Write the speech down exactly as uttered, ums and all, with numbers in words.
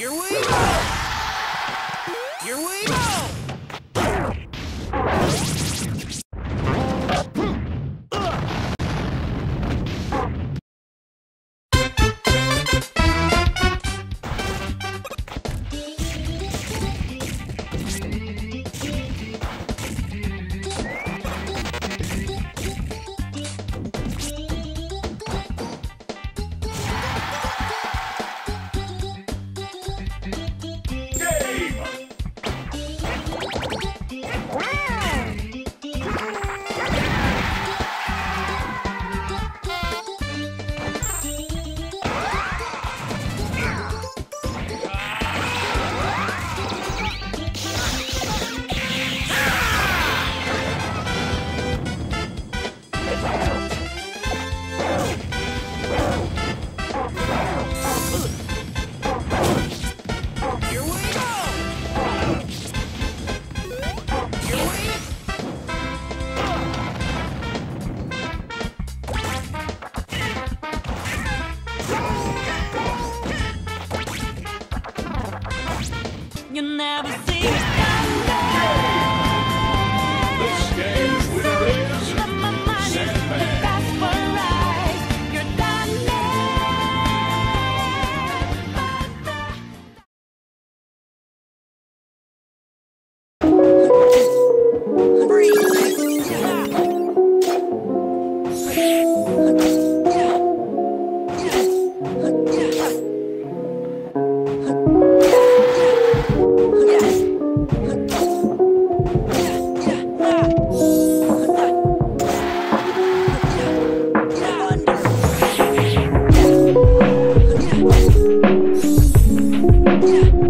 Here we go! Here we go! Yeah.